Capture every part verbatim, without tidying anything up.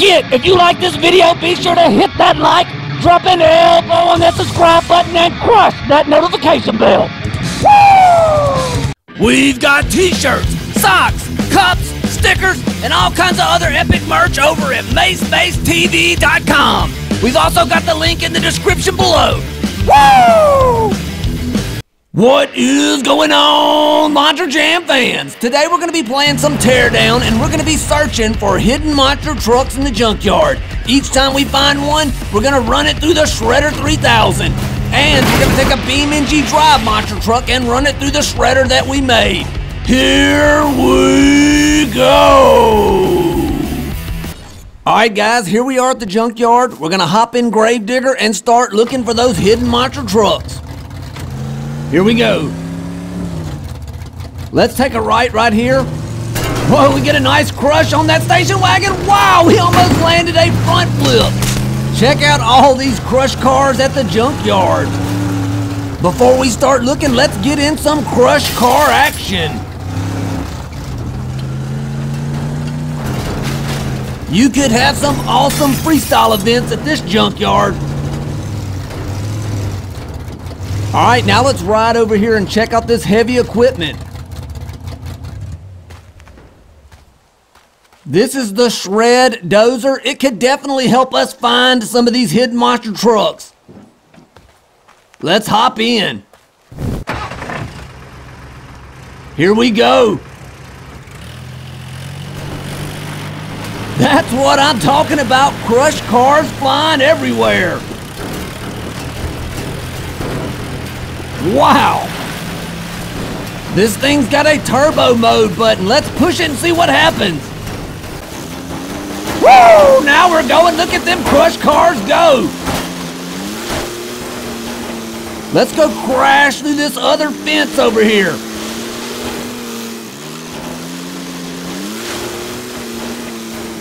Again, if you like this video, be sure to hit that like, drop an elbow on that subscribe button, and crush that notification bell. Woo! We've got t-shirts, socks, cups, stickers, and all kinds of other epic merch over at mace mace t v dot com. We've also got the link in the description below. Woo! What is going on, Monster Jam fans? Today we're going to be playing some Teardown, and we're going to be searching for hidden monster trucks in the junkyard. Each time we find one, we're going to run it through the Shredder three thousand. And we're going to take a BeamNG Drive monster truck and run it through the Shredder that we made. Here we go! Alright guys, here we are at the junkyard. We're going to hop in Grave Digger and start looking for those hidden monster trucks. Here we go. Let's take a right right here. Whoa, we get a nice crush on that station wagon. Wow, we almost landed a front flip. Check out all these crush cars at the junkyard. Before we start looking, let's get in some crush car action. You could have some awesome freestyle events at this junkyard. All right, now let's ride over here and check out this heavy equipment. This is the Shred Dozer. It could definitely help us find some of these hidden monster trucks. Let's hop in. Here we go. That's what I'm talking about. Crush cars flying everywhere. Wow! This thing's got a turbo mode button. Let's push it and see what happens. Woo! Now we're going. Look at them crush cars go. Let's go crash through this other fence over here.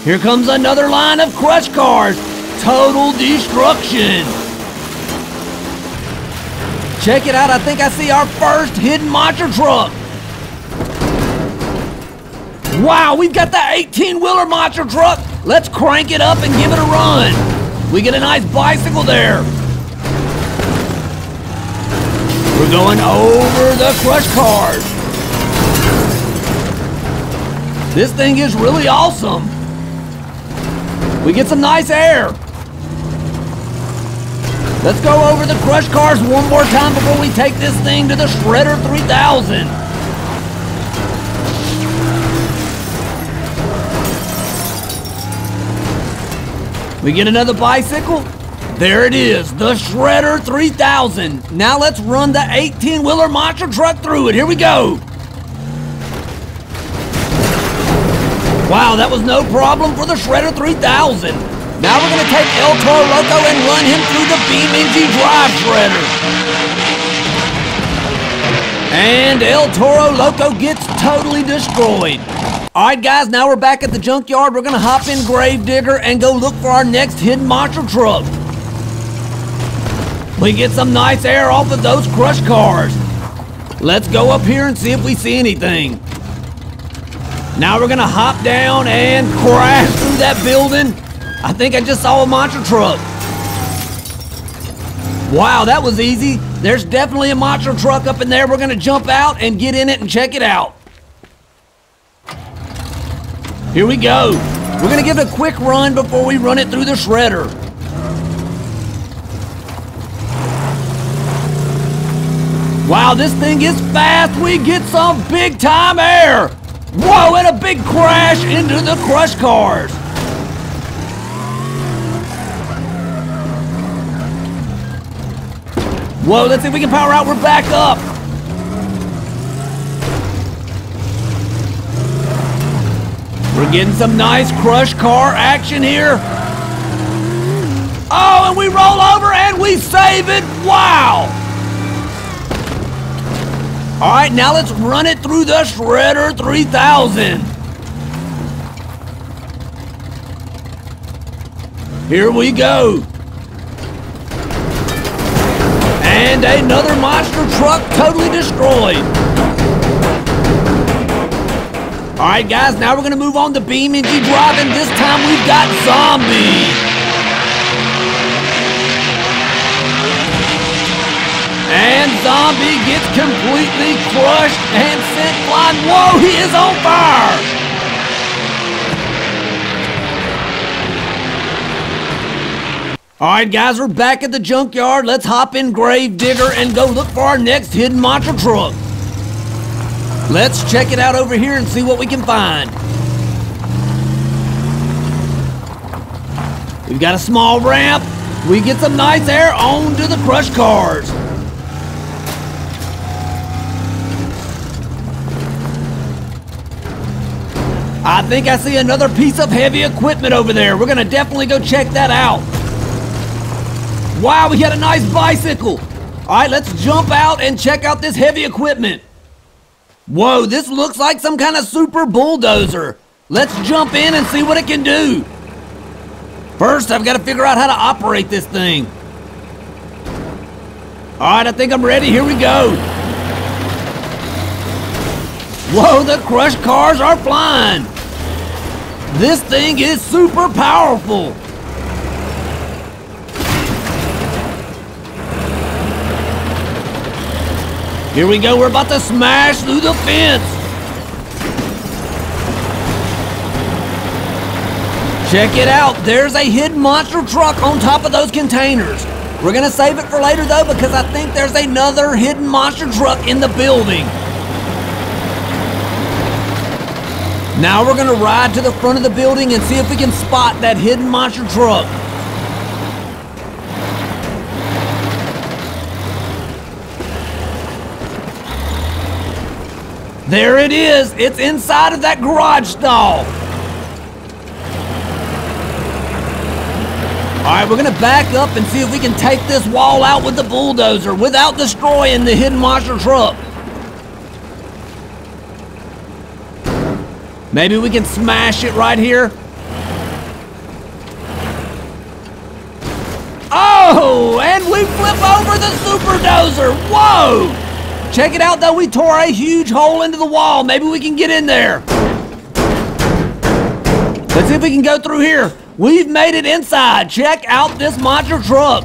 Here comes another line of crush cars. Total destruction. Check it out, I think I see our first hidden monster truck. Wow, we've got the eighteen wheeler monster truck. Let's crank it up and give it a run. We get a nice bicycle there. We're going over the crush cars. This thing is really awesome. We get some nice air. Let's go over the crush cars one more time before we take this thing to the Shredder three thousand. We get another bicycle. There it is, the Shredder three thousand. Now let's run the eighteen wheeler monster truck through it. Here we go. Wow, that was no problem for the Shredder three thousand. Now we're going to take El Toro Loco and run him through the BeamNG Drive Shredder. And El Toro Loco gets totally destroyed. Alright guys, now we're back at the junkyard. We're going to hop in Grave Digger and go look for our next hidden monster truck. We get some nice air off of those crush cars. Let's go up here and see if we see anything. Now we're going to hop down and crash through that building. I think I just saw a monster truck. Wow, that was easy. There's definitely a monster truck up in there. We're gonna jump out and get in it and check it out. Here we go. We're gonna give it a quick run before we run it through the Shredder. Wow, this thing is fast. We get some big time air. Whoa, and a big crash into the crush cars. Whoa, let's see if we can power out. We're back up. We're getting some nice crush car action here. Oh, and we roll over and we save it. Wow. All right, now let's run it through the Shredder three thousand. Here we go. And another monster truck totally destroyed. Alright guys, now we're gonna move on to BeamNG Drive, and this time we've got Zombie. And Zombie gets completely crushed and sent flying. Whoa, he is on fire! Alright guys, we're back at the junkyard. Let's hop in Grave Digger and go look for our next hidden monster truck. Let's check it out over here and see what we can find. We've got a small ramp. We get some nice air onto the crush cars. I think I see another piece of heavy equipment over there. We're gonna definitely go check that out. Wow, we got a nice bicycle. All right, let's jump out and check out this heavy equipment. Whoa, this looks like some kind of super bulldozer. Let's jump in and see what it can do. First, I've got to figure out how to operate this thing. All right, I think I'm ready. Here we go. Whoa, the crush cars are flying. This thing is super powerful. Here we go, we're about to smash through the fence. Check it out, there's a hidden monster truck on top of those containers. We're gonna save it for later though, because I think there's another hidden monster truck in the building. Now we're gonna ride to the front of the building and see if we can spot that hidden monster truck. There it is, it's inside of that garage stall. All right, we're gonna back up and see if we can take this wall out with the bulldozer without destroying the hidden monster truck. Maybe we can smash it right here. Oh, and we flip over the super dozer, whoa! Check it out though, we tore a huge hole into the wall. Maybe we can get in there. Let's see if we can go through here. We've made it inside. Check out this monster truck.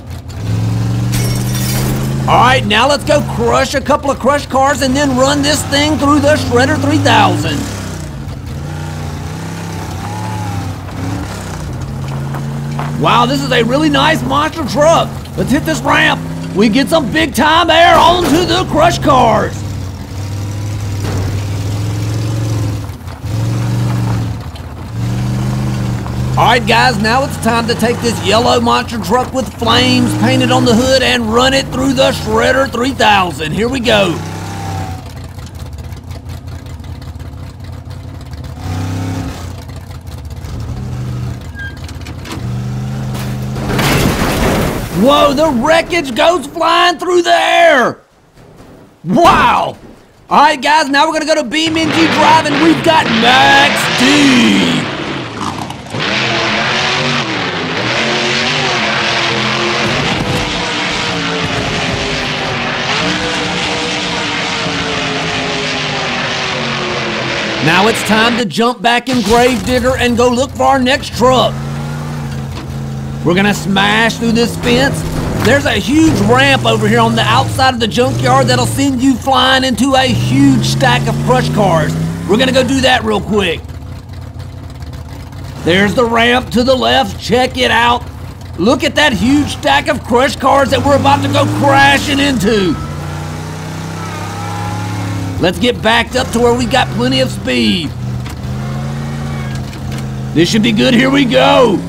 All right, now let's go crush a couple of crush cars and then run this thing through the Shredder three thousand. Wow, this is a really nice monster truck. Let's hit this ramp. We get some big time air onto the crush cars. All right guys, now it's time to take this yellow monster truck with flames painted on the hood and run it through the Shredder three thousand. Here we go. Whoa, the wreckage goes flying through the air. Wow. All right, guys, now we're going to go to BeamNG Drive, and we've got Max D. Now it's time to jump back in Grave Digger and go look for our next truck. We're gonna smash through this fence. There's a huge ramp over here on the outside of the junkyard that'll send you flying into a huge stack of crush cars. We're gonna go do that real quick. There's the ramp to the left, check it out. Look at that huge stack of crush cars that we're about to go crashing into. Let's get backed up to where we got plenty of speed. This should be good, here we go.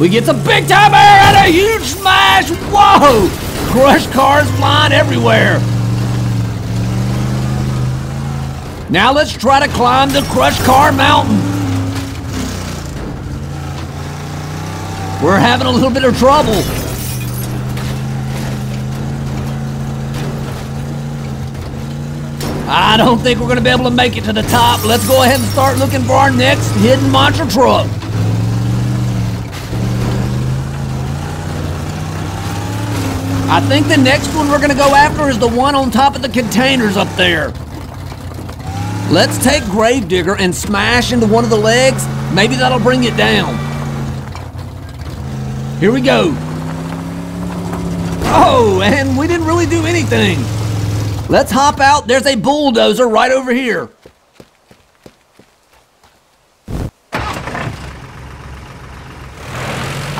We get some big time air and a huge smash, whoa! Crush cars flying everywhere. Now let's try to climb the crush car mountain. We're having a little bit of trouble. I don't think we're gonna be able to make it to the top. Let's go ahead and start looking for our next hidden monster truck. I think the next one we're gonna go after is the one on top of the containers up there. Let's take Grave Digger and smash into one of the legs. Maybe that'll bring it down. Here we go. Oh, and we didn't really do anything. Let's hop out. There's a bulldozer right over here.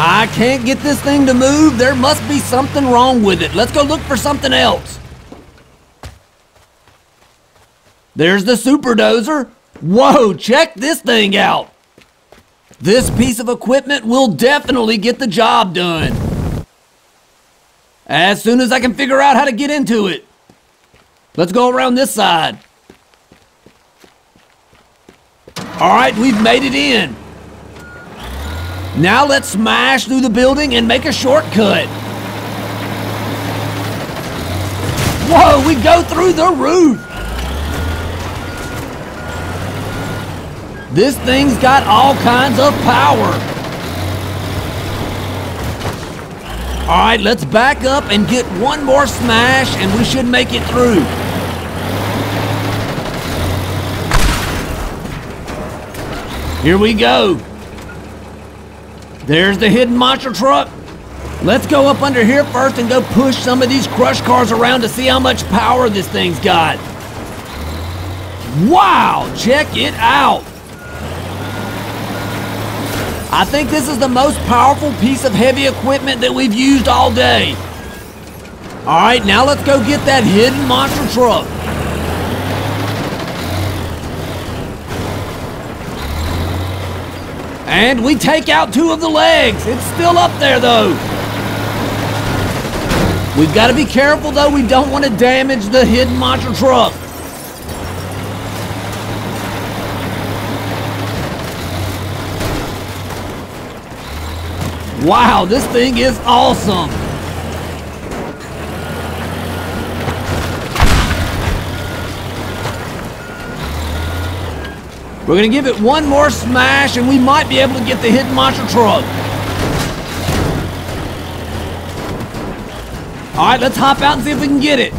I can't get this thing to move. There must be something wrong with it. Let's go look for something else. There's the superdozer. Whoa, check this thing out. This piece of equipment will definitely get the job done. As soon as I can figure out how to get into it. Let's go around this side. All right, we've made it in. Now let's smash through the building and make a shortcut. Whoa, we go through the roof. This thing's got all kinds of power. All right, let's back up and get one more smash and we should make it through. Here we go. There's the hidden monster truck. Let's go up under here first and go push some of these crush cars around to see how much power this thing's got. Wow, check it out. I think this is the most powerful piece of heavy equipment that we've used all day. All right, now let's go get that hidden monster truck. And we take out two of the legs. It's still up there though. We've got to be careful though. We don't want to damage the hidden monster truck. Wow, this thing is awesome. We're gonna give it one more smash and we might be able to get the hidden monster truck. All right, let's hop out and see if we can get it.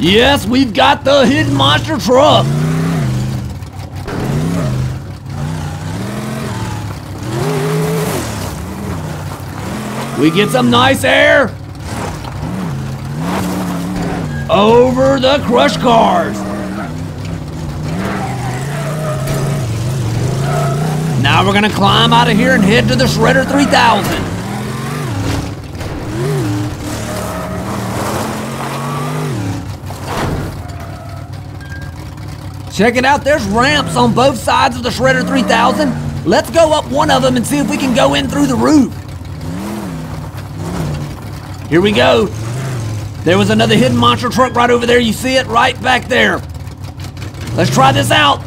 Yes, we've got the hidden monster truck. We get some nice air over the crush cars. Now we're gonna climb out of here and head to the Shredder three thousand. Check it out, there's ramps on both sides of the Shredder three thousand. Let's go up one of them and see if we can go in through the roof. Here we go. There was another hidden monster truck right over there. You see it right back there. Let's try this out.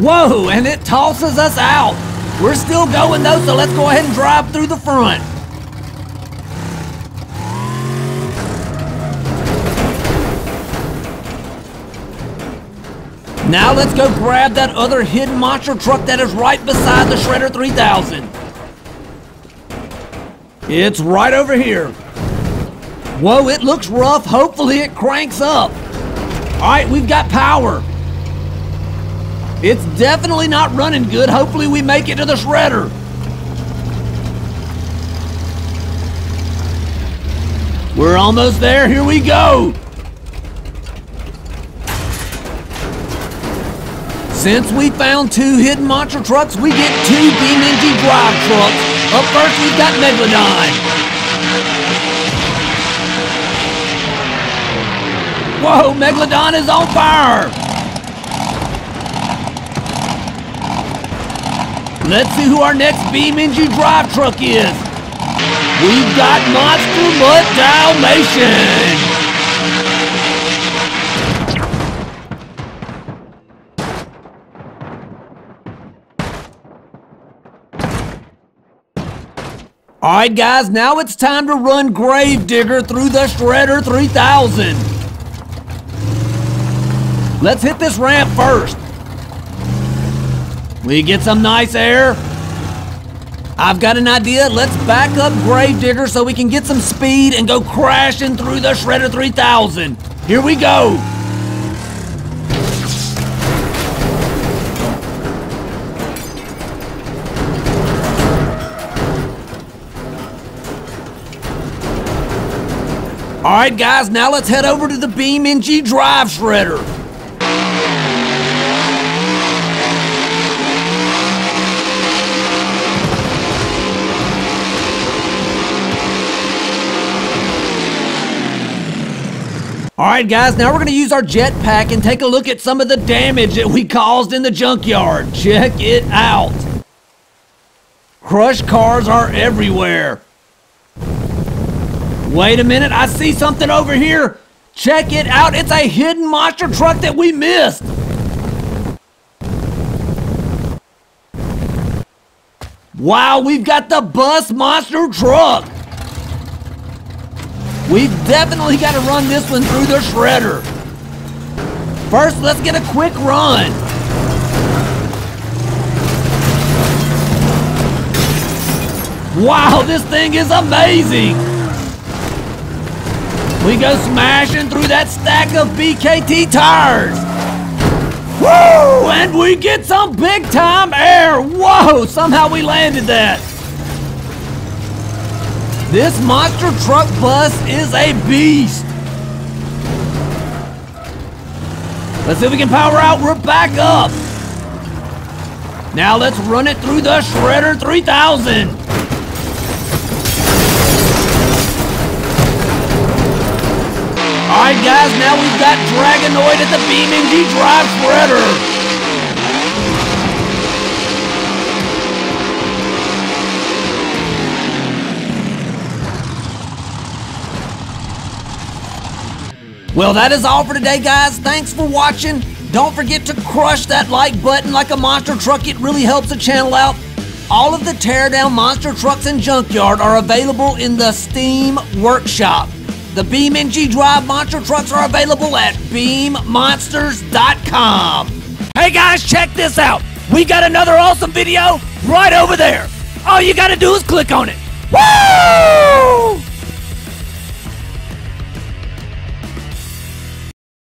Whoa, and it tosses us out. We're still going though, so let's go ahead and drive through the front. Now let's go grab that other hidden monster truck that is right beside the Shredder three thousand. It's right over here. Whoa, it looks rough. Hopefully it cranks up. All right, we've got power. It's definitely not running good. Hopefully we make it to the shredder. We're almost there. Here we go. Since we found two hidden monster trucks, we get two BeamNG Drive trucks. Up first, we've got Megalodon. Whoa, Megalodon is on fire. Let's see who our next BeamNG Drive truck is. We've got Monster Mutt Dalmatian. All right, guys, now it's time to run Grave Digger through the Shredder three thousand. Let's hit this ramp first. We get some nice air. I've got an idea. Let's back up Grave Digger so we can get some speed and go crashing through the Shredder three thousand. Here we go. All right, guys, now let's head over to the BeamNG Drive Shredder. Alright guys, now we're going to use our jetpack and take a look at some of the damage that we caused in the junkyard. Check it out. Crushed cars are everywhere. Wait a minute, I see something over here. Check it out, it's a hidden monster truck that we missed. Wow, we've got the bus monster truck. We've definitely got to run this one through the shredder. First, let's get a quick run. Wow, this thing is amazing. We go smashing through that stack of B K T tires. Woo! And we get some big time air. Whoa, somehow we landed that. This monster truck bus is a beast. Let's see if we can power out. We're back up. Now let's run it through the Shredder three thousand. All right, guys, now we've got Dragonoid at the BeamNG Drive Shredder. Well, that is all for today, guys. Thanks for watching. Don't forget to crush that like button like a monster truck. It really helps the channel out. All of the Teardown monster trucks and junkyard are available in the Steam Workshop. The BeamNG Drive monster trucks are available at beam monsters dot com. Hey, guys, check this out. We got another awesome video right over there. All you got to do is click on it. Woo!